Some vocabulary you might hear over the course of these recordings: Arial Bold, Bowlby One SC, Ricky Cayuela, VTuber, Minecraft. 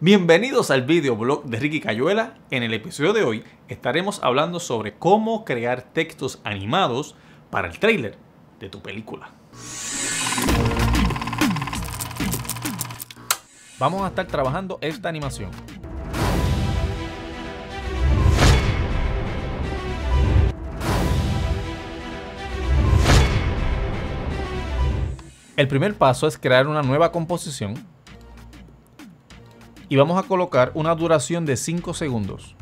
Bienvenidos al videoblog de Ricky Cayuela. En el episodio de hoy estaremos hablando sobre cómo crear textos animados para el tráiler de tu película. Vamos a estar trabajando esta animación. El primer paso es crear una nueva composición. Y vamos a colocar una duración de 5 segundos.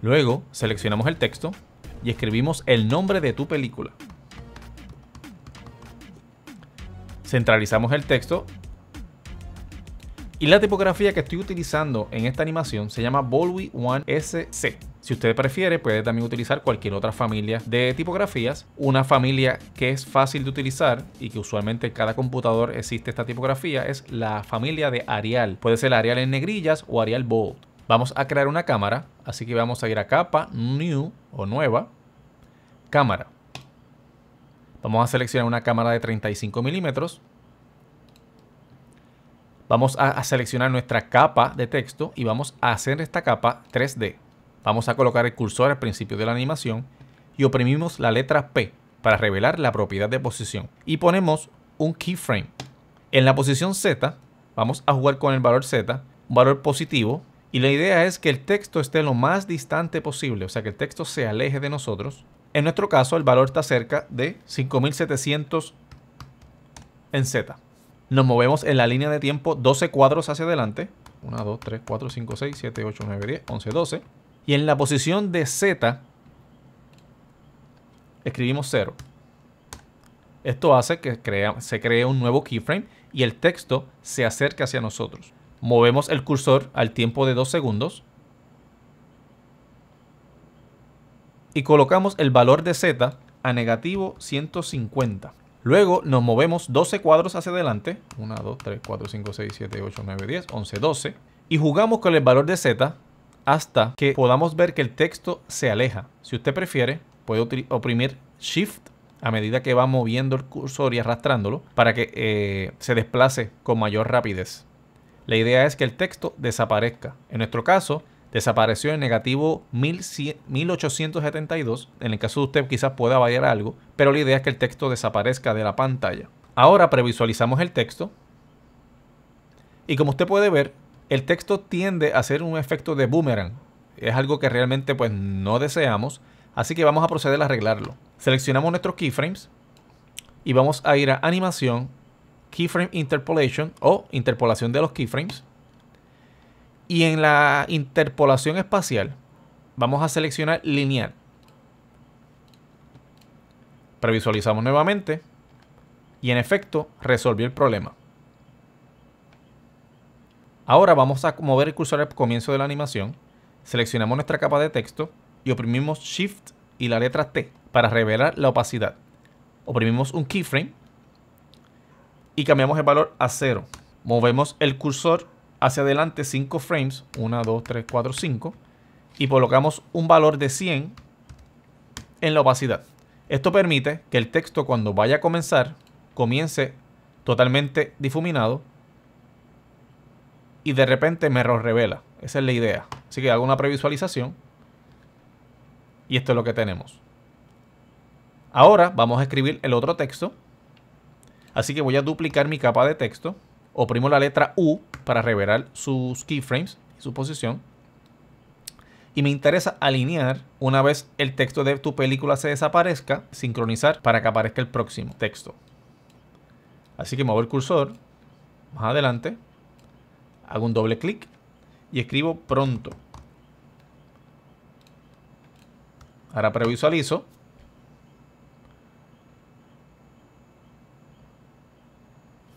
Luego seleccionamos el texto y escribimos el nombre de tu película. Centralizamos el texto. Y la tipografía que estoy utilizando en esta animación se llama Bowlby One SC. Si usted prefiere, puede también utilizar cualquier otra familia de tipografías. Una familia que es fácil de utilizar y que usualmente en cada computador existe esta tipografía es la familia de Arial. Puede ser Arial en negrillas o Arial Bold. Vamos a crear una cámara, así que vamos a ir a capa, new o nueva, cámara. Vamos a seleccionar una cámara de 35 milímetros. Vamos a seleccionar nuestra capa de texto y vamos a hacer esta capa 3D. Vamos a colocar el cursor al principio de la animación y oprimimos la letra P para revelar la propiedad de posición. Y ponemos un keyframe. En la posición Z vamos a jugar con el valor Z, un valor positivo. Y la idea es que el texto esté lo más distante posible, o sea que el texto se aleje de nosotros. En nuestro caso el valor está cerca de 5700 en Z. Nos movemos en la línea de tiempo 12 cuadros hacia adelante. 1, 2, 3, 4, 5, 6, 7, 8, 9, 10, 11, 12. Y en la posición de Z escribimos 0. Esto hace que se cree un nuevo keyframe y el texto se acerca hacia nosotros. Movemos el cursor al tiempo de 2 segundos. Y colocamos el valor de Z a negativo 150. Luego nos movemos 12 cuadros hacia adelante. 1, 2, 3, 4, 5, 6, 7, 8, 9, 10, 11, 12. Y jugamos con el valor de Z hasta que podamos ver que el texto se aleja. Si usted prefiere, puede oprimir Shift a medida que va moviendo el cursor y arrastrándolo para que se desplace con mayor rapidez. La idea es que el texto desaparezca. En nuestro caso, desapareció en negativo 1872. En el caso de usted quizás pueda variar algo, pero la idea es que el texto desaparezca de la pantalla. Ahora previsualizamos el texto. Y como usted puede ver, el texto tiende a hacer un efecto de boomerang. Es algo que realmente pues no deseamos, así que vamos a proceder a arreglarlo. Seleccionamos nuestros keyframes y vamos a ir a animación, keyframe interpolation o interpolación de los keyframes. Y en la interpolación espacial vamos a seleccionar lineal. Previsualizamos nuevamente y en efecto resolvió el problema. Ahora vamos a mover el cursor al comienzo de la animación, seleccionamos nuestra capa de texto y oprimimos Shift y la letra T para revelar la opacidad. Oprimimos un keyframe y cambiamos el valor a 0. Movemos el cursor hacia adelante 5 frames, 1, 2, 3, 4, 5 y colocamos un valor de 100 en la opacidad. Esto permite que el texto cuando vaya a comenzar, comience totalmente difuminado. Y de repente me lo revela. Esa es la idea. Así que hago una previsualización. Y esto es lo que tenemos. Ahora vamos a escribir el otro texto. Así que voy a duplicar mi capa de texto. Oprimo la letra U para revelar sus keyframes y su posición. Y me interesa alinear una vez el texto de tu película se desaparezca. Sincronizar para que aparezca el próximo texto. Así que muevo el cursor más adelante. Hago un doble clic y escribo pronto. Ahora previsualizo.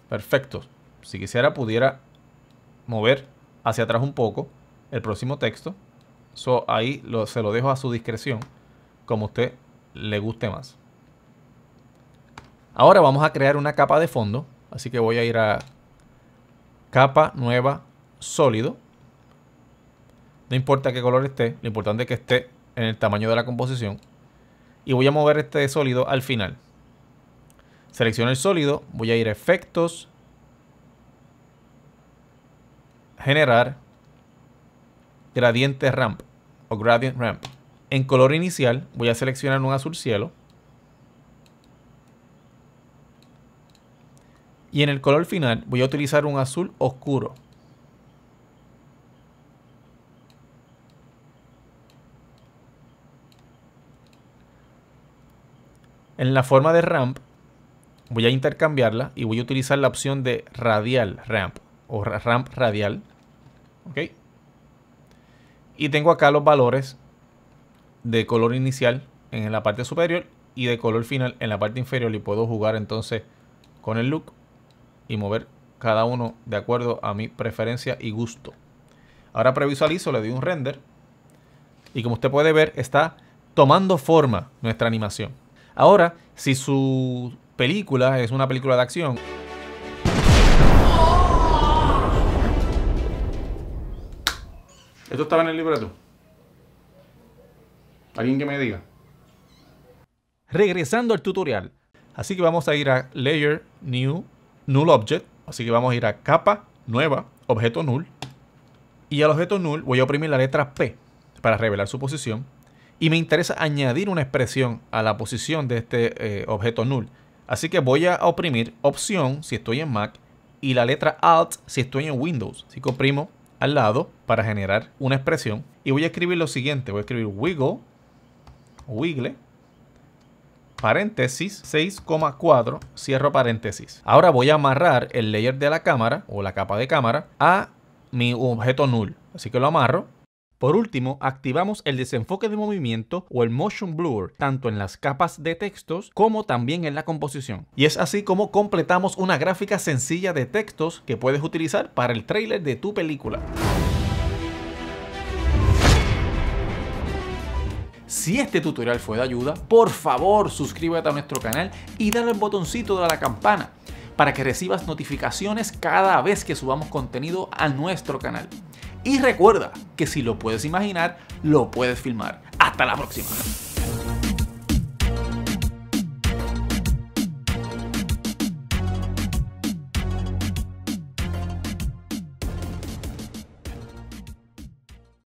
Perfecto. Si quisiera, pudiera mover hacia atrás un poco el próximo texto. So, ahí se lo dejo a su discreción, como a usted le guste más. Ahora vamos a crear una capa de fondo. Así que voy a ir a capa nueva sólido. No importa qué color esté, lo importante es que esté en el tamaño de la composición. Y voy a mover este sólido al final. Selecciono el sólido, voy a ir a efectos, generar gradiente ramp o gradient ramp. En color inicial voy a seleccionar un azul cielo. Y en el color final voy a utilizar un azul oscuro. En la forma de ramp voy a intercambiarla y voy a utilizar la opción de radial ramp o ramp radial. ¿Okay? Y tengo acá los valores de color inicial en la parte superior y de color final en la parte inferior, y puedo jugar entonces con el look y mover cada uno de acuerdo a mi preferencia y gusto. Ahora previsualizo, le doy un render y como usted puede ver está tomando forma nuestra animación. Ahora, si su película es una película de acción, esto estaba en el libreto. Alguien que me diga. Regresando al tutorial. Así que vamos a ir a Layer, New, Null Object. Así que vamos a ir a Capa, Nueva, Objeto Null. Y al objeto Null voy a oprimir la letra P para revelar su posición. Y me interesa añadir una expresión a la posición de este objeto Null. Así que voy a oprimir Opción si estoy en Mac y la letra Alt si estoy en Windows. Así que oprimo al lado para generar una expresión. Y voy a escribir lo siguiente. Voy a escribir Wiggle. Wiggle, paréntesis, 6,4, cierro paréntesis. Ahora voy a amarrar el layer de la cámara o la capa de cámara a mi objeto null. Así que lo amarro. Por último, activamos el desenfoque de movimiento o el motion blur, tanto en las capas de textos como también en la composición. Y es así como completamos una gráfica sencilla de textos que puedes utilizar para el tráiler de tu película. Si este tutorial fue de ayuda, por favor suscríbete a nuestro canal y dale al botoncito de la campana para que recibas notificaciones cada vez que subamos contenido a nuestro canal. Y recuerda que si lo puedes imaginar, lo puedes filmar. ¡Hasta la próxima!